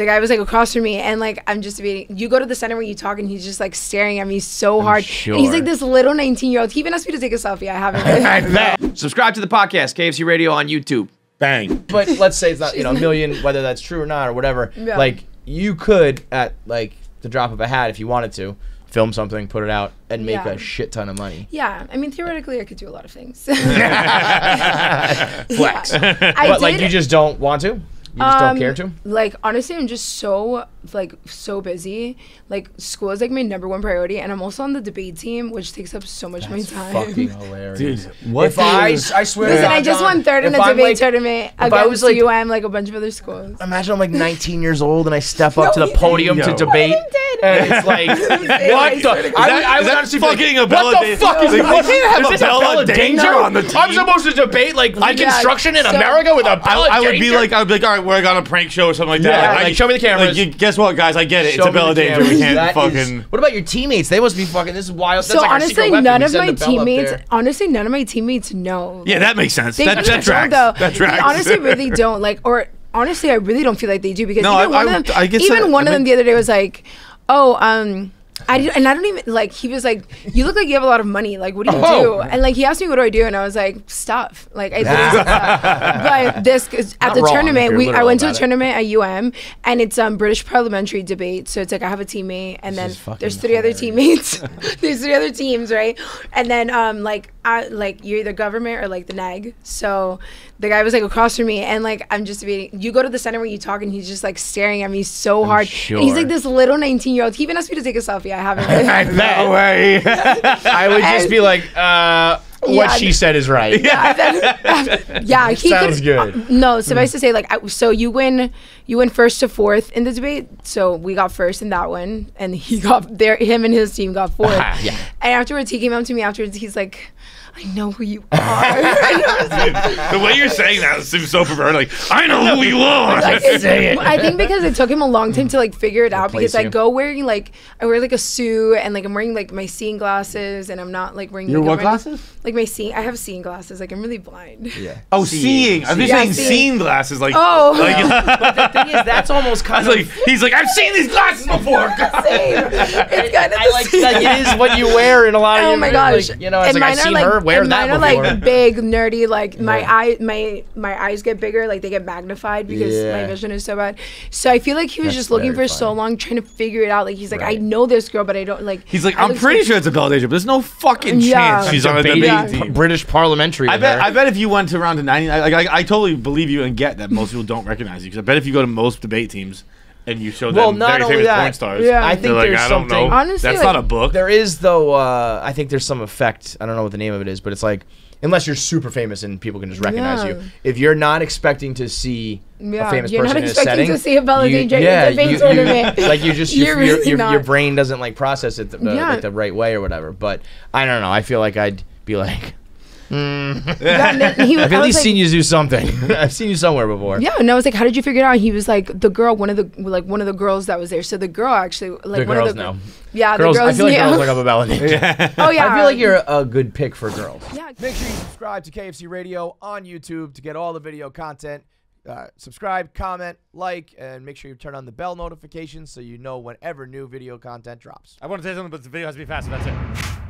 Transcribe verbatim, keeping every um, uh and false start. the guy was like across from me, and like I'm just debating. You go to the center where you talk, and he's just like staring at me so hard. Sure. And he's like this little nineteen year old. He even asked me to take a selfie. I haven't. Really. Subscribe to the podcast, K F C Radio on YouTube. Bang. But let's say it's not, you know, a million, whether that's true or not or whatever. Yeah. Like you could, at like the drop of a hat, if you wanted to, film something, put it out, and make yeah. a shit ton of money. Yeah, I mean, theoretically, I could do a lot of things. Flex. Yeah. I but did, like, you just don't want to? You just um, don't care to? Like, honestly, I'm just so, like, so busy. Like, school is, like, my number one priority, and I'm also on the debate team, which takes up so much That's of my time. That's fucking hilarious. Dude, what if I, I swear Listen, I just won third in the I'm debate like, tournament against like, U M, like, a bunch of other schools. Imagine I'm, like, nineteen years old, and I step up no, to the podium no. to debate. And it's like, what the? Is that, is that fucking like, Abella Danger? What the fuck is, like, we can't have Abella Danger on the team? I'm supposed to debate like reconstruction yeah, in so America with Abella Danger? I would be like, I would be like, all right, we're on a prank show or something like that. Yeah, like, like, show me the cameras. Like, you, guess what, guys? I get it. Show it's Abella Danger. We can't that fucking. Is, what about your teammates? They must be fucking. This is wild. So that's like honestly, none of my teammates. Honestly, none of my teammates know. Yeah, that makes sense. That tracks. That tracks. Honestly, really don't like, or honestly, I really don't feel like they do because even one of them, even one of them the other day was like. Oh, um, I did, and I don't even, like, he was like, you look like you have a lot of money. Like, what do you oh. do? And, like, he asked me, what do I do? And I was like, stuff. Like, I didn't stuff. But this, at Not the tournament, we I went to a tournament it. at U M, and it's um British parliamentary debate. So it's like, I have a teammate, and this then there's three hilarious. other teammates. There's three other teams, right? And then, um, like, I, like you're either government or, like, the N A G. So the guy was, like, across from me, and, like, I'm just debating. You go to the center where you talk, and he's just, like, staring at me so hard. Sure. And he's, like, this little nineteen year old. He even asked me to take a selfie. I haven't really that way. I would just be like, uh, what yeah, she said is right. Yeah, that, yeah he sounds could, good. Uh, no, suffice mm. to say, like, I, so you win, you win first to fourth in the debate. So we got first in that one, and he got there. Him and his team got fourth. Yeah. And afterwards, he came up to me. Afterwards, he's like. I know who you are. Dude, the way you're saying that seems so perverted. Like, I know who you are. Like, it. I think because it took him a long time to like figure it out. Because you. I go wearing like I wear like a suit and like I'm wearing like my seeing glasses and I'm not like wearing. Your like, what wearing, glasses? Like my seeing. I have seeing glasses. Like I'm really blind. Yeah. Oh, seeing. I'm just saying seeing glasses. Like oh. Like, yeah. But the thing is, that's almost kind of. Like, he's like, I've seen these glasses before. It's kind of the same. It's kind of I, the like, same. Like, it is what you wear in a lot of. Oh your, my gosh. Like, you know, it's like I've seen her. Wear and that mine before. Are like big, nerdy. Like yeah. my eye, my my eyes get bigger. Like they get magnified because yeah. my vision is so bad. So I feel like he was That's just looking for funny. so long, trying to figure it out. Like he's like, right. I know this girl, but I don't like. He's like, I'm pretty sure it's Abella Danger, but there's no fucking yeah. chance she's on the yeah. British parliamentary. I bet. Her. I bet if you went to round to ninety, I, I, I totally believe you and get that most people don't recognize you because I bet if you go to most debate teams. And you show well, them not very only famous that, porn stars. Yeah. I think like, there's I don't something. Know. Honestly, that's like, not a book. There is though. Uh, I think there's some effect. I don't know what the name of it is, but it's like unless you're super famous and people can just recognize yeah. you. If you're not expecting to see yeah. a famous you're person in a setting, you're not expecting to see Abella Danger in the face ornament. Like you just you're you're, really your your brain doesn't like process it the, uh, yeah. like, the right way or whatever. But I don't know. I feel like I'd be like. Mm. Yeah, he, I've at least like, seen you do something. I've seen you somewhere before. Yeah, and I was like, "How did you figure it out?" And he was like, "The girl, one of the like one of the girls that was there." So the girl actually, like the one girls of the know. Yeah, girls, the girls. I feel like yeah. girls look up Abella Danger. Yeah. Oh yeah, I feel like you're a good pick for girls. Yeah. Make sure you subscribe to K F C Radio on YouTube to get all the video content. Uh, subscribe, comment, like, and make sure you turn on the bell notifications so you know whenever new video content drops. I want to say something, but the video has to be fast. So that's it.